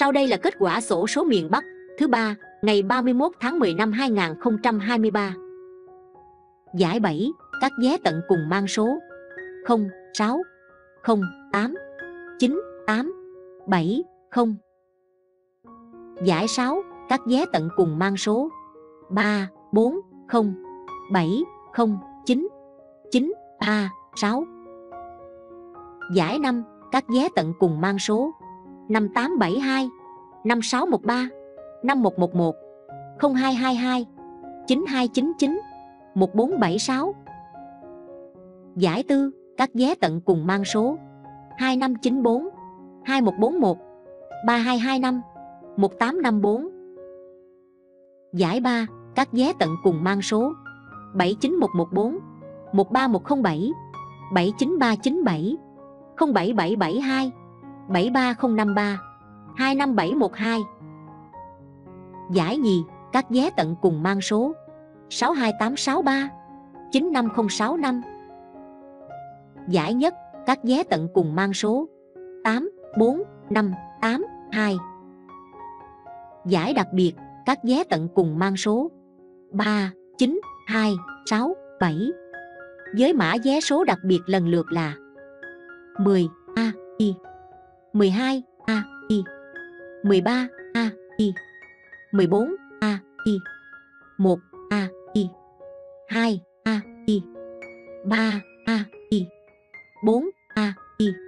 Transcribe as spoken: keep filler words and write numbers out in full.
Sau đây là kết quả xổ số miền Bắc thứ ba ngày ba mươi mốt tháng mười năm hai nghìn không trăm hai mươi ba. Giải bảy, các vé tận cùng mang số không sáu không tám chín tám bảy không. Giải sáu, các vé tận cùng mang số ba bốn không bảy không chín chín ba sáu. Giải năm, các vé tận cùng mang số năm tám bảy hai năm sáu một ba năm một một một không hai hai hai chín hai chín chín một bốn bảy sáu. Giải tư, các vé tận cùng mang số hai năm chín bốn hai một bốn một ba hai hai năm một tám năm bốn. Giải ba, các vé tận cùng mang số bảy chín một một bốn một ba một không bảy bảy chín ba chín bảy không bảy bảy bảy hai bảy ba không năm ba hai năm bảy một hai. Giải nhì, các vé tận cùng mang số sáu hai tám sáu ba chín năm không sáu năm. Giải nhất, các vé tận cùng mang số tám bốn năm tám hai. Giải đặc biệt, các vé tận cùng mang số ba chín hai sáu bảy với mã vé số đặc biệt lần lượt là mười A I mười hai A I mười ba A I mười bốn A I một A I hai A I ba A I bốn A I.